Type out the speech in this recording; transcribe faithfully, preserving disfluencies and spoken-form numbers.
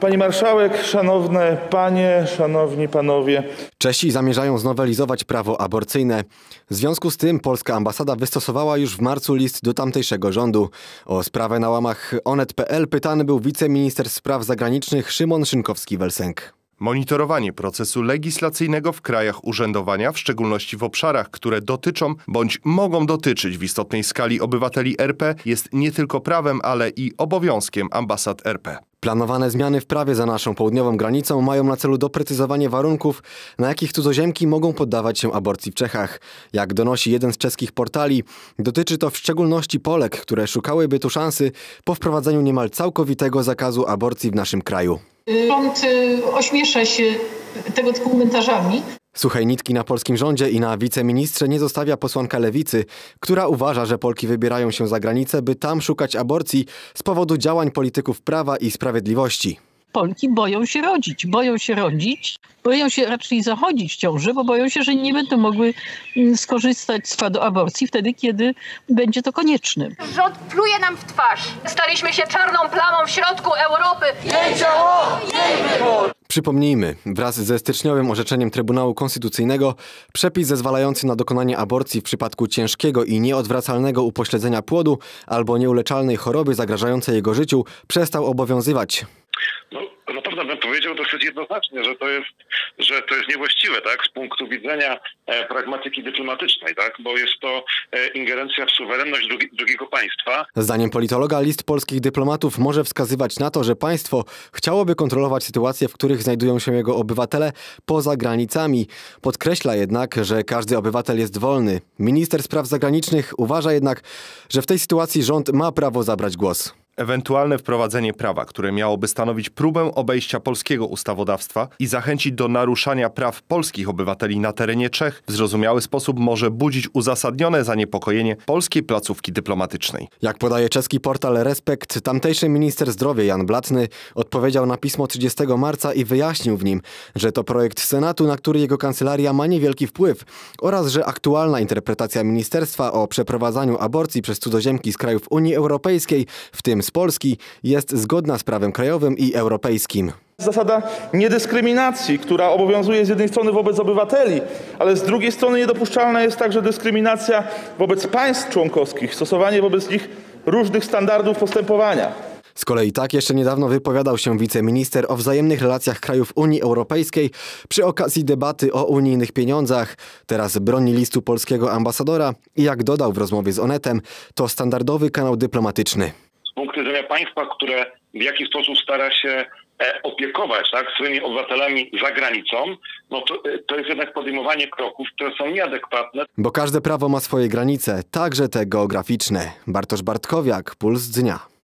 Pani marszałek, szanowne panie, szanowni panowie. Czesi zamierzają znowelizować prawo aborcyjne. W związku z tym polska ambasada wystosowała już w marcu list do tamtejszego rządu. O sprawę na łamach onet kropka pl pytany był wiceminister spraw zagranicznych Szymon Szynkowski-Welsenk. Monitorowanie procesu legislacyjnego w krajach urzędowania, w szczególności w obszarach, które dotyczą bądź mogą dotyczyć w istotnej skali obywateli R P, jest nie tylko prawem, ale i obowiązkiem ambasad R P. Planowane zmiany w prawie za naszą południową granicą mają na celu doprecyzowanie warunków, na jakich cudzoziemki mogą poddawać się aborcji w Czechach. Jak donosi jeden z czeskich portali, dotyczy to w szczególności Polek, które szukałyby tu szansy po wprowadzeniu niemal całkowitego zakazu aborcji w naszym kraju. Rząd ośmiesza się tego typu komentarzami. Suchej nitki na polskim rządzie i na wiceministrze nie zostawia posłanka Lewicy, która uważa, że Polki wybierają się za granicę, by tam szukać aborcji z powodu działań polityków Prawa i Sprawiedliwości. Polki boją się rodzić, boją się rodzić, boją się raczej zachodzić w ciąży, bo boją się, że nie będą mogły skorzystać z prawa aborcji wtedy, kiedy będzie to konieczne. Rząd pluje nam w twarz. Staliśmy się czarną plamą w środku Europy. Jej ciało, jej wybór! Przypomnijmy, wraz ze styczniowym orzeczeniem Trybunału Konstytucyjnego przepis zezwalający na dokonanie aborcji w przypadku ciężkiego i nieodwracalnego upośledzenia płodu albo nieuleczalnej choroby zagrażającej jego życiu przestał obowiązywać. No, zapewne bym powiedział dosyć jednoznacznie, że to jest, że to jest niewłaściwe, tak, z punktu widzenia e, pragmatyki dyplomatycznej, tak, bo jest to e, ingerencja w suwerenność drugi, drugiego państwa. Zdaniem politologa list polskich dyplomatów może wskazywać na to, że państwo chciałoby kontrolować sytuacje, w których znajdują się jego obywatele poza granicami. Podkreśla jednak, że każdy obywatel jest wolny. Minister spraw zagranicznych uważa jednak, że w tej sytuacji rząd ma prawo zabrać głos. Ewentualne wprowadzenie prawa, które miałoby stanowić próbę obejścia polskiego ustawodawstwa i zachęcić do naruszania praw polskich obywateli na terenie Czech, w zrozumiały sposób może budzić uzasadnione zaniepokojenie polskiej placówki dyplomatycznej. Jak podaje czeski portal Respekt, tamtejszy minister zdrowia Jan Blatny odpowiedział na pismo trzydziestego marca i wyjaśnił w nim, że to projekt Senatu, na który jego kancelaria ma niewielki wpływ oraz że aktualna interpretacja ministerstwa o przeprowadzaniu aborcji przez cudzoziemki z krajów Unii Europejskiej, w tym z Polski, jest zgodna z prawem krajowym i europejskim. Zasada niedyskryminacji, która obowiązuje z jednej strony wobec obywateli, ale z drugiej strony niedopuszczalna jest także dyskryminacja wobec państw członkowskich, stosowanie wobec nich różnych standardów postępowania. Z kolei tak jeszcze niedawno wypowiadał się wiceminister o wzajemnych relacjach krajów Unii Europejskiej przy okazji debaty o unijnych pieniądzach. Teraz broni listu polskiego ambasadora i, jak dodał w rozmowie z Onetem, to standardowy kanał dyplomatyczny. Z punktu widzenia państwa, które w jakiś sposób stara się opiekować, tak, swoimi obywatelami za granicą, no to, to jest jednak podejmowanie kroków, które są nieadekwatne. Bo każde prawo ma swoje granice, także te geograficzne. Bartosz Bartkowiak, Puls Dnia.